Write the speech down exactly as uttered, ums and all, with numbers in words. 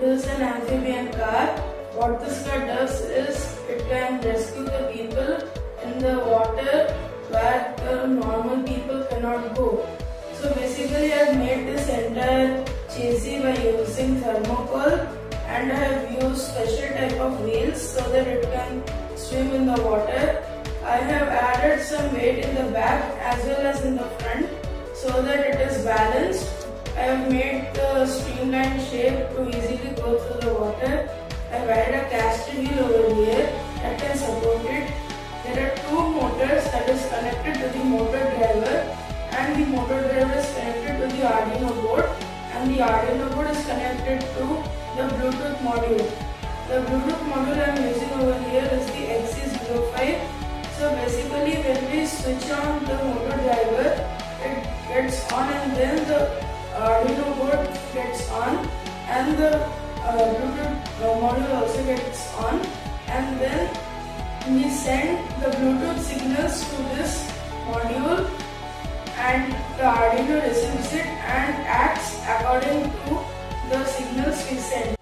This is an amphibian car. What this car does is it can rescue the people in the water where the normal people cannot go. So basically I have made this entire chassis by using thermocol, and I have used special type of wheels so that it can swim in the water. I have added some weight in the back as well as in the front so that it is balanced. I have made the streamlined shape to easily go through the water. I have added a caster wheel over here that can support it. There are two motors that is connected to the motor driver, and the motor driver is connected to the Arduino board, and the Arduino board is connected to the Bluetooth module. The Bluetooth module I am using over here is the X S zero five. So basically when we switch on the motor driver, it gets on and then the Arduino board gets on and the uh, Bluetooth module also gets on, and then we send the Bluetooth signals to this module and the Arduino receives it and acts according to the signals we send.